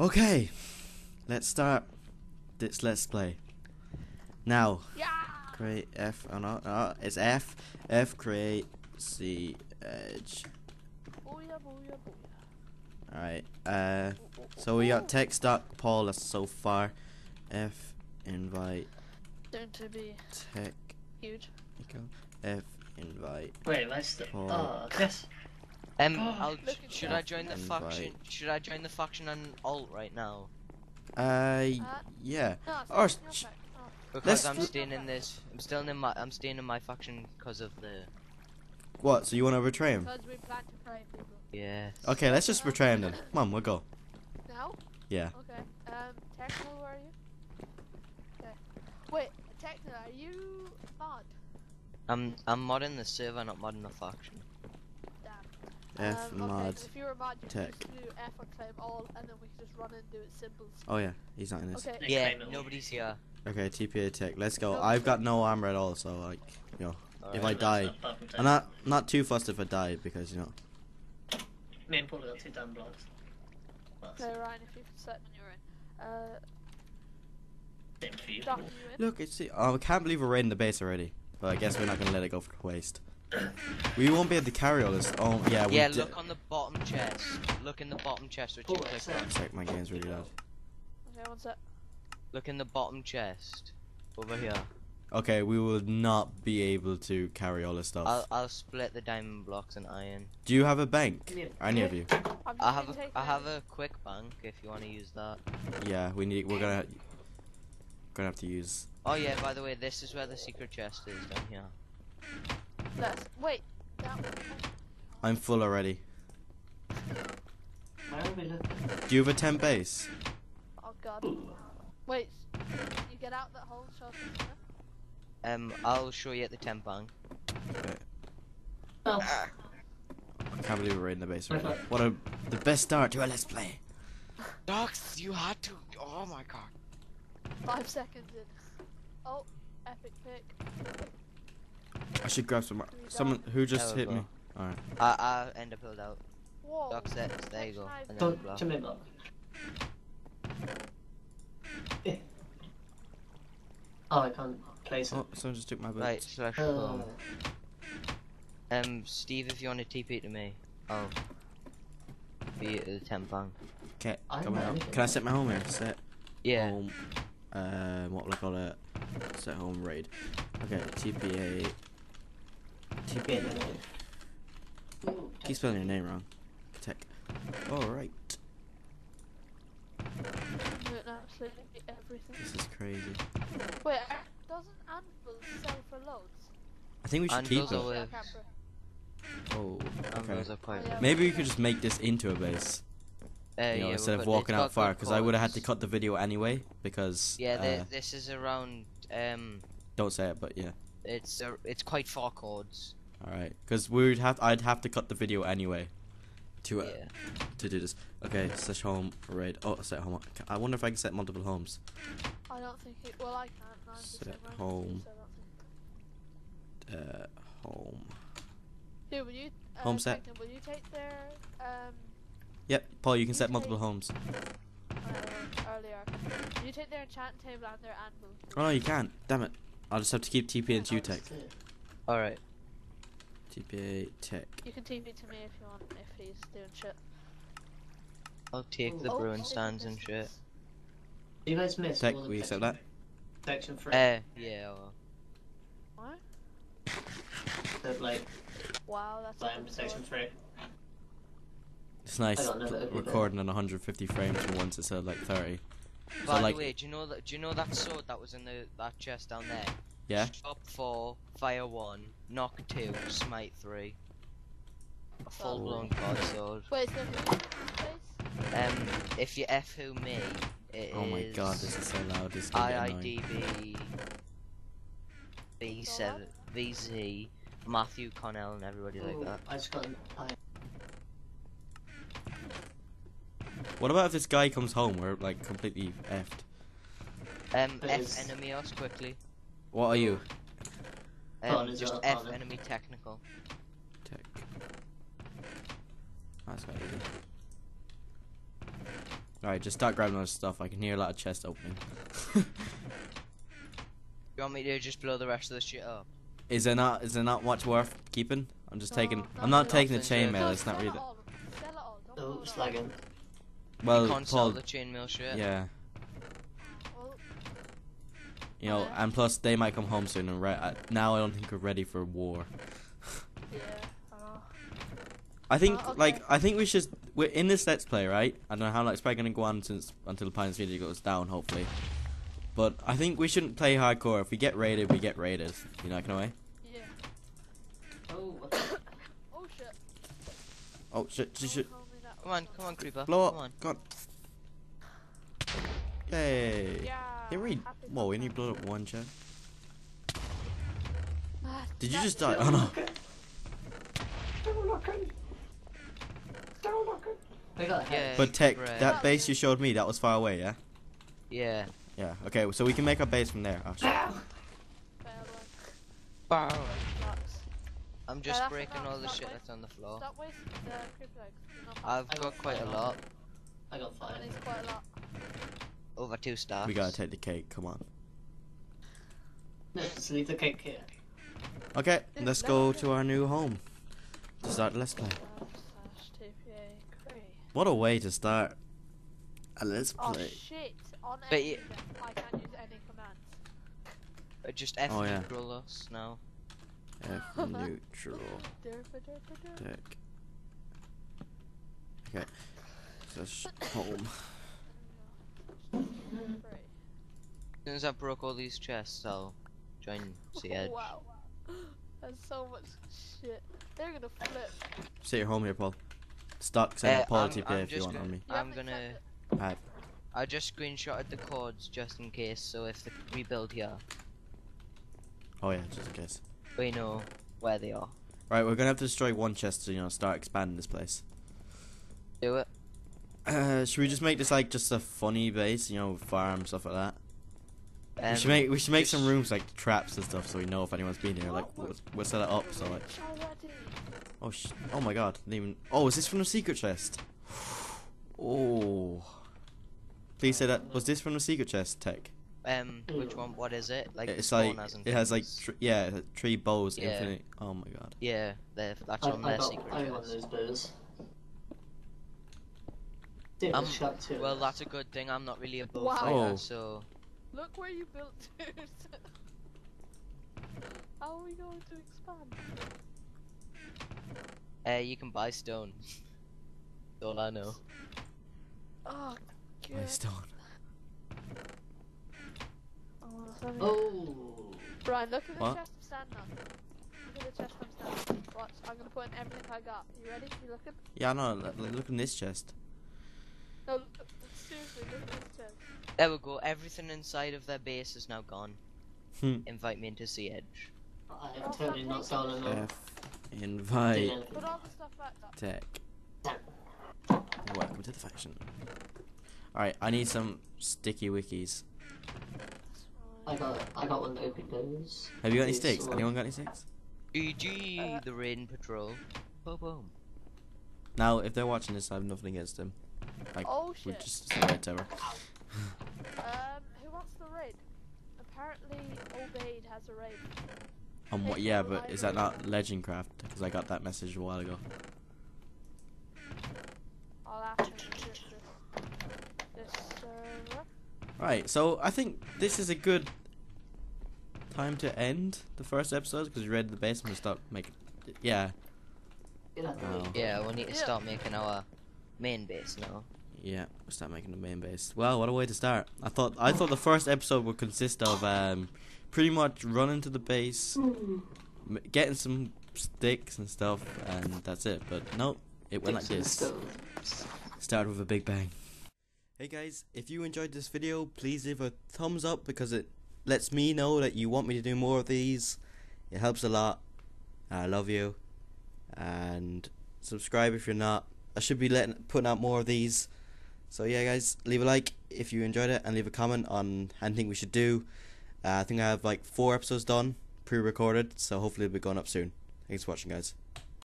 Okay, let's start this let's play. Now, create F, oh no, no, it's F, F create C edge. Alright, so we got tech.paul as so far. F invite. Don't to be tech. Huge. F invite. Wait, let's do this. Should I join the faction? Should I join the faction on alt right now? Yeah. Or because I'm staying in this. I'm staying in my faction because of the. What? So you want to betray him? Because we plan to betray people. Yeah. Okay, let's just betray him then. Come on, we'll go. Now? Yeah. Okay. Techno, where are you? Okay. Wait, Techno, are you mod? I'm modding the server, not modding the faction. F mod tech. Oh yeah, he's not in this. Okay. Yeah, nobody's here. Okay, TPA tech. Let's go. I've got no armor at all, so like, you know, all if right, I die, I'm not too fussed if I die because you know. Me and Paul got two damn blocks. Okay, Ryan, if you can set on your own. Look, it's the. Oh, I can't believe we're raiding the base already, but I guess we're not gonna let it go for waste. We won't be able to carry all this. Oh yeah. We look on the bottom chest. Look in the bottom chest, which you click on. Check my game's really loud. Okay, one sec. Look in the bottom chest. Over here. Okay, we will not be able to carry all this stuff. I'll split the diamond blocks and iron. Do you have a bank? Yeah. Any of you? I have a quick bank if you want to use that. Yeah, we're gonna have to use. Oh yeah. By the way, this is where the secret chest is down here. Wait. I'm full already. Do you have a temp base? Oh god. Wait. You get out that whole shot. I'll show you at the temp bank. Okay. Oh. I can't believe we're in the base right now. What the best start to a let's play. Docs, you had to. Oh my god. 5 seconds in. Oh, epic pick. I should grab some. Someone who just hit me. Alright. I end up pulled out. Doc sets, there you go. And then block. Oh, I can't place it. Oh, someone just took my boat. Right, slash bomb. Steve, if you want to TP to me, I'll be at the temp bank. Okay, come out. Can I set my home here? Set. Yeah. Home, what will I call it? Set home raid. Okay, TPA. Keep spelling your name wrong. Tech. Alright. This is crazy. Wait, doesn't Anvil sell for loads? I think we should keep it. Oh, okay. Maybe we could just make this into a base. You know, yeah, instead of walking out fire, because I would have had to cut the video anyway, because... Yeah, this is around... Don't say it, but yeah. It's quite far chords. All right, because I'd have to cut the video anyway, to do this. Okay, slash home raid. Oh, set home. I wonder if I can set multiple homes. I don't think it. Well, I can't. Set home. Home. Dude, will you? Home set. Will you take their? Yep, Paul. You can set multiple homes. Earlier. You take their enchant table and their anvil. Oh no, you can't. Damn it. I'll just have to keep TP and you tech. Alright. TPA tech. You can TP to me if you want, if he's doing shit. I'll take the brewing stands and shit. You guys missed tech, will you accept that? Section 3. Yeah. What? That like... Wow, that's... I am section 3. It's nice recording on 150 frames and once it's at like 30. So by the way, do you know that sword that was in that chest down there? Yeah. Shop 4, fire 1, knock 2, smite 3. A full-blown sword. Wait, is there if you F who me, it oh my god, this is so loud. This is IIDB B7 VZ Matthew Connell and everybody like that. I just got What about if this guy comes home? We're like completely effed. F enemy us quickly. What are you? Just F enemy technical. Tech. That's quite easy. Alright, just start grabbing all this stuff. I can hear a lot of chest opening. You want me to just blow the rest of this shit up? Is there not much worth keeping? I'm not taking the chainmail. It's not really. Oh, it's lagging. Well, you can't sell the chainmail shit. Yeah. You know, and plus they might come home soon. And now I don't think we're ready for war. Yeah. I think I think we should. We're in this let's play, right? I don't know how long it's probably gonna go on until Pine's video goes down, hopefully. But I think we shouldn't play hardcore. If we get raided, we get raided. You know what I mean? Yeah. Oh. Oh shit. Oh shit! Shit! Come on, creeper. Blow up. Come on. God. Hey. Yeah. Whoa! We only blew up one chest. Did you just die? Oh no. Yeah, Tech, that base you showed me, that was far away, yeah? Yeah. Yeah, okay, so we can make our base from there. Oh, shit. I'm just breaking all the shit that's on the floor. Stop wasting the creeper eggs. I've got quite a lot. I got 5. Over 2 stars. We gotta take the cake, come on. No, just leave the cake here. Okay, let's go to our new home. To start the let's play. What a way to start a let's play. Oh shit, on any I can use any commands. Just F neutral us now. F neutral. Deck. Okay. Just home. As soon as I broke all these chests, I'll join the edge. Wow. That's so much shit. They're gonna flip. Stay at home here, Paul. Stop saying apology play if you want on me. I'm gonna. Alright. I just screenshotted the cords just in case, so if they rebuild here. Oh yeah, just in case. We know where they are. Right, we're gonna have to destroy one chest to, you know, start expanding this place. Do it. Should we just make this like just a funny base, you know, farm stuff like that? We should make some rooms like traps and stuff, so we know if anyone's been here. Like we'll set it up so like. Oh sh! Oh my God! Didn't even. Oh, is this from the secret chest? Oh. Please say that. Was this from the secret chest, Tech? Which one? What is it? Like it's like it has like three bows. Yeah. Infinite. Oh my God. Yeah, that's on their secret chest. I want those bows. Well, that's a good thing. I'm not really a bow fighter, so. Look where you built to. How are we going to expand? You can buy stone. That's all I know. Oh, buy stone. Oh. Brian, look at the chest I'm standing on. Look at the chest I'm standing on. Watch, I'm gonna put in everything I got. You ready? You looking? Yeah, I know. Look in this chest. No, look, seriously, look at this chest. There we go. Everything inside of their base is now gone. Invite me into the edge. I'm totally not selling that. Invite Tech. Welcome to the faction. Alright, I need some sticky wikis. I got one open those. Have you got any sticks? Anyone got any sticks? GG the raiding patrol. Boom boom. Now if they're watching this I have nothing against them. Like we're just saying whatever. Who wants the raid? Apparently Obeid has a raid. What, yeah, but is that not Legendcraft? Because I got that message a while ago. Right, so I think this is a good time to end the first episode because we raided the base and we start making. Yeah. Oh. Yeah, we need to start making our main base now. Yeah, we'll start making the main base. Well, what a way to start. I thought the first episode would consist of pretty much running to the base, getting some sticks and stuff, and that's it. But no, it went like this. Started with a big bang. Hey guys, if you enjoyed this video, please leave a thumbs up because it lets me know that you want me to do more of these. It helps a lot. I love you. And subscribe if you're not. I should be putting out more of these. So yeah, guys, leave a like if you enjoyed it, and leave a comment on anything we should do. I think I have like 4 episodes done, pre-recorded, so hopefully it'll be going up soon. Thanks for watching, guys.